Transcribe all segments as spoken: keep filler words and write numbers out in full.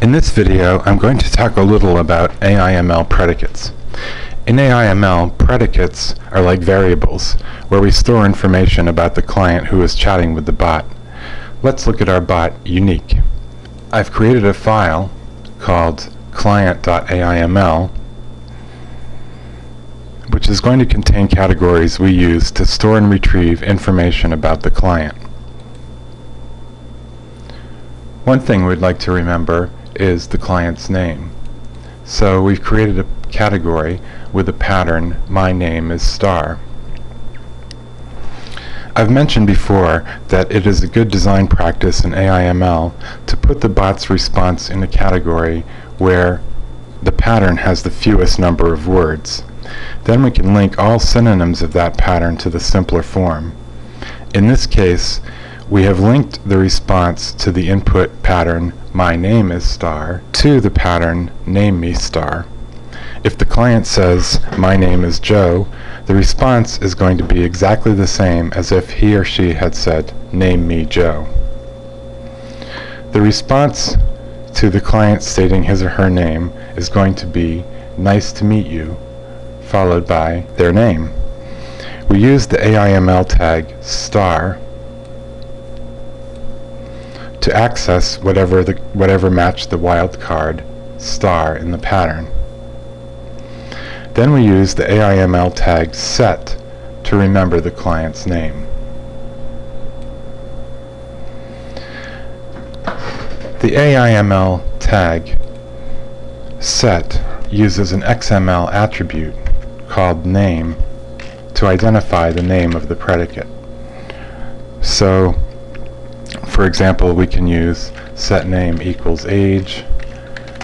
In this video, I'm going to talk a little about A I M L predicates. In A I M L, predicates are like variables, where we store information about the client who is chatting with the bot. Let's look at our bot, Unique. I've created a file called client dot A I M L, which is going to contain categories we use to store and retrieve information about the client. One thing we'd like to remember is the client's name. So we've created a category with a pattern, my name is Star. I've mentioned before that it is a good design practice in A I M L to put the bot's response in a category where the pattern has the fewest number of words. Then we can link all synonyms of that pattern to the simpler form. In this case, we have linked the response to the input pattern, my name is Star, to the pattern, name me Star. If the client says, my name is Joe, the response is going to be exactly the same as if he or she had said, name me Joe. The response to the client stating his or her name is going to be, nice to meet you, followed by their name. We use the A I M L tag, Star, to access whatever, the, whatever matched the wildcard, Star, in the pattern. Then we use the A I M L tag set to remember the client's name. The A I M L tag set uses an X M L attribute called name to identify the name of the predicate. So, for example, we can use set name equals age,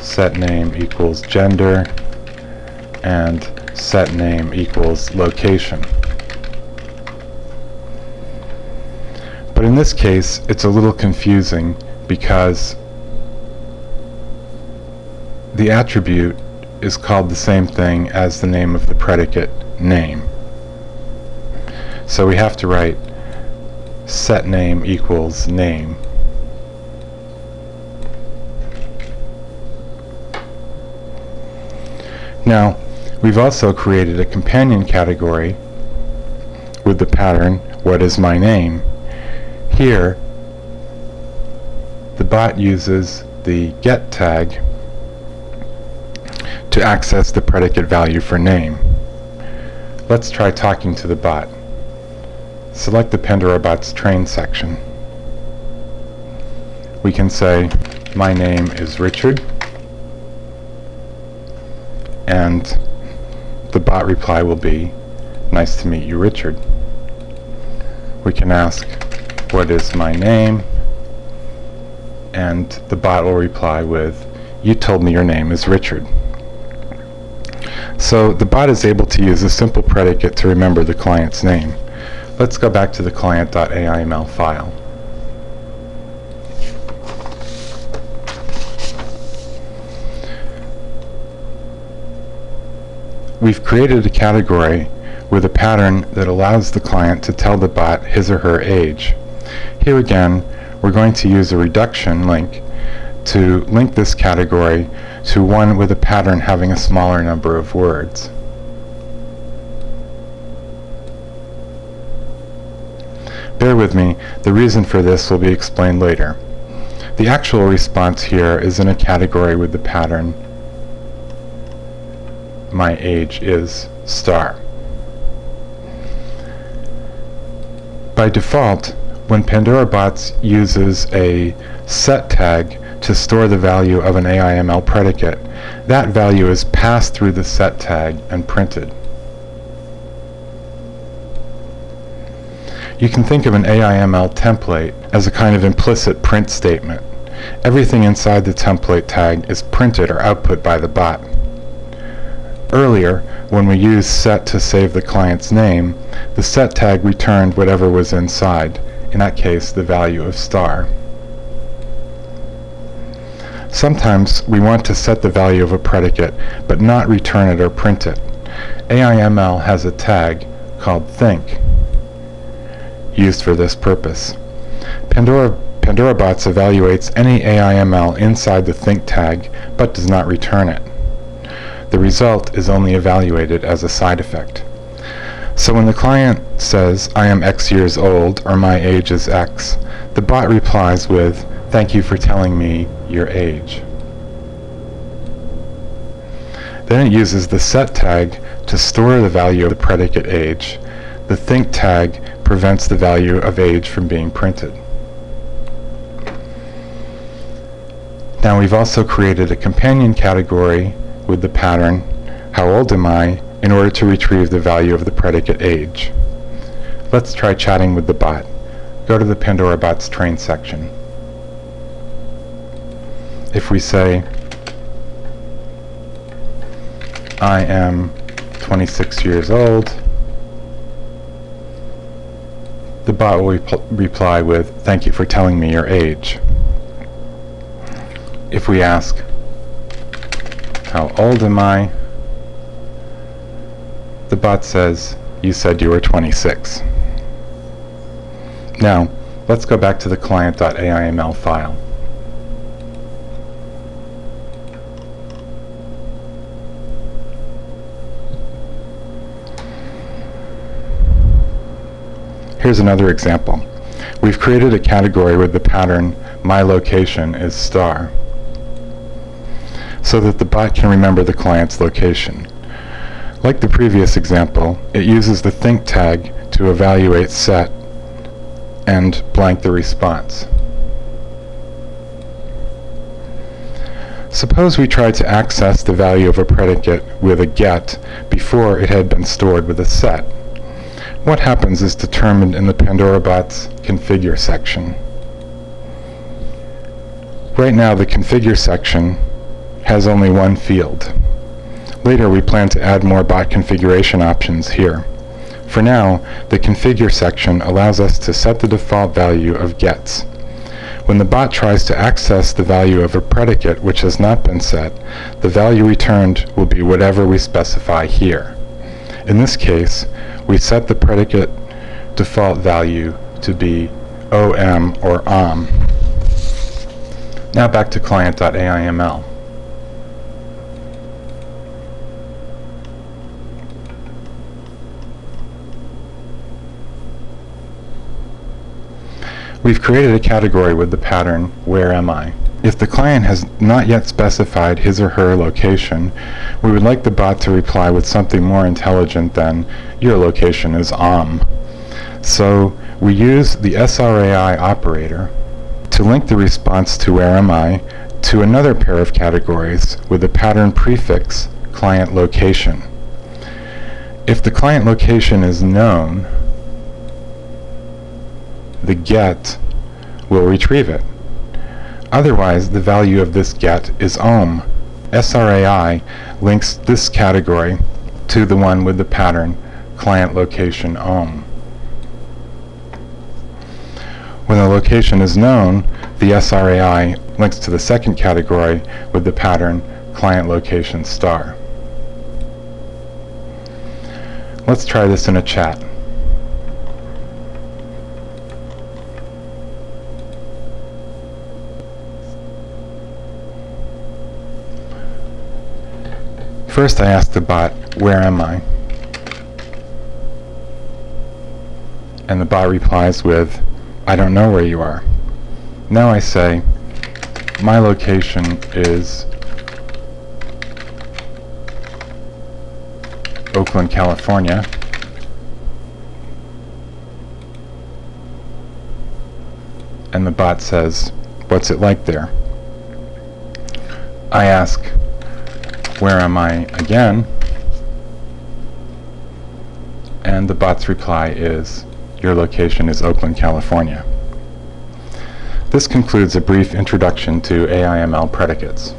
set name equals gender, and set name equals location. But in this case, it's a little confusing because the attribute is called the same thing as the name of the predicate, name. So we have to write set name equals name. Now, we've also created a companion category with the pattern, what is my name? Here, the bot uses the get tag to access the predicate value for name. Let's try talking to the bot. Select the Pandorabots train section. We can say, my name is Richard, and the bot reply will be, nice to meet you, Richard. We can ask, what is my name? And the bot will reply with, you told me your name is Richard. So the bot is able to use a simple predicate to remember the client's name. Let's go back to the client dot A I M L file. We've created a category with a pattern that allows the client to tell the bot his or her age. Here again, we're going to use a reduction link to link this category to one with a pattern having a smaller number of words. Bear with me, the reason for this will be explained later. The actual response here is in a category with the pattern my age is Star. By default, when Pandorabots uses a set tag to store the value of an A I M L predicate, that value is passed through the set tag and printed. You can think of an A I M L template as a kind of implicit print statement. Everything inside the template tag is printed or output by the bot. Earlier, when we used set to save the client's name, the set tag returned whatever was inside, in that case, the value of Star. Sometimes we want to set the value of a predicate, but not return it or print it. A I M L has a tag called think, used for this purpose. Pandora Pandorabots evaluates any A I M L inside the think tag, but does not return it. The result is only evaluated as a side effect. So when the client says, I am X years old, or my age is X, the bot replies with, thank you for telling me your age. Then it uses the set tag to store the value of the predicate age. The think tag prevents the value of age from being printed. Now we've also created a companion category with the pattern, how old am I, in order to retrieve the value of the predicate age. Let's try chatting with the bot. Go to the Pandorabots train section. If we say, I am twenty-six years old, the bot will rep reply with, thank you for telling me your age. If we ask, how old am I? The bot says, you said you were twenty-six. Now, let's go back to the client.aiml file. Here's another example. We've created a category with the pattern, my location is star, so that the bot can remember the client's location. Like the previous example, it uses the think tag to evaluate set and blank the response. Suppose we tried to access the value of a predicate with a get before it had been stored with a set. What happens is determined in the Pandorabots configure section. Right now the configure section has only one field. Later we plan to add more bot configuration options here. For now, the configure section allows us to set the default value of gets. When the bot tries to access the value of a predicate which has not been set, the value returned will be whatever we specify here. In this case, we set the predicate default value to be O M or O M. Now back to client.aiml. We've created a category with the pattern, where am I? If the client has not yet specified his or her location, we would like the bot to reply with something more intelligent than, your location is O M. So we use the S R A I operator to link the response to where am I to another pair of categories with the pattern prefix, client location. If the client location is known, the get will retrieve it. Otherwise, the value of this get is O M. S R A I links this category to the one with the pattern client location O M. When the location is known, the S R A I links to the second category with the pattern client location star. Let's try this in a chat. First I ask the bot, where am I? And the bot replies with, I don't know where you are. Now I say, my location is Oakland, California. And the bot says, what's it like there? I ask, where am I again? And the bot's reply is, your location is Oakland, California. This concludes a brief introduction to A I M L predicates.